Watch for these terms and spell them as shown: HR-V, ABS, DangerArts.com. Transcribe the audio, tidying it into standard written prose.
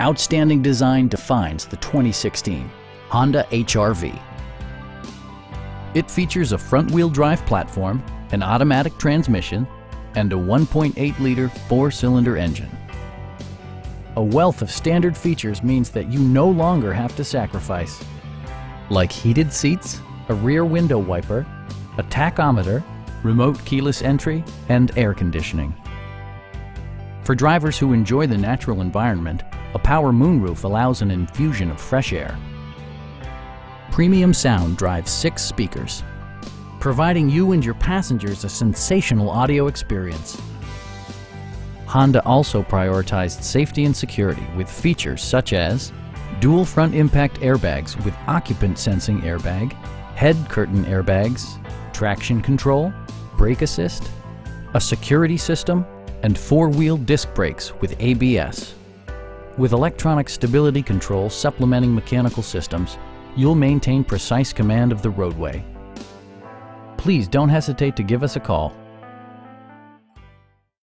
Outstanding design defines the 2016 Honda HR-V. It features a front-wheel drive platform, an automatic transmission, and a 1.8-liter four-cylinder engine. A wealth of standard features means that you no longer have to sacrifice, like heated seats, a rear window wiper, a tachometer, remote keyless entry, and air conditioning. For drivers who enjoy the natural environment, a power moonroof allows an infusion of fresh air. Premium sound drives 6 speakers, providing you and your passengers a sensational audio experience. Honda also prioritized safety and security with features such as dual front impact airbags with occupant sensing airbag, head curtain airbags, traction control, brake assist, a security system, and four-wheel disc brakes with ABS. With electronic stability control supplementing mechanical systems, you'll maintain precise command of the roadway. Please don't hesitate to give us a call.